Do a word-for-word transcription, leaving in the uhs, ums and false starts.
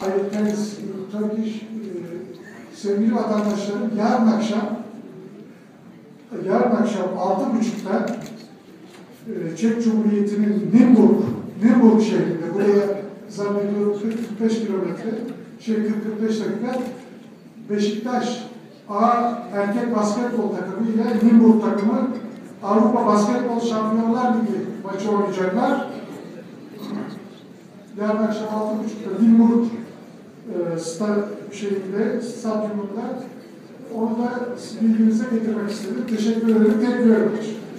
Ayetleriniz Turkish sevgili vatandaşlarım, yarın akşam yarın akşam altı buçukta Çek Cumhuriyeti'nin Nymburk Nymburk şehrinde, buraya zannediyorum kırk beş kilometre, şey kırk beş dakika, Beşiktaş A erkek basketbol takımı ile Nymburk takımı Avrupa Basketbol Şampiyonlar Ligi maçı oynayacaklar. Yarın akşam altı buçukta Nymburk e, sta, şeyinde, stadyumunda. Onu da bilginize getirmek istedim. Teşekkür ederim. Tekrar görüşürüz.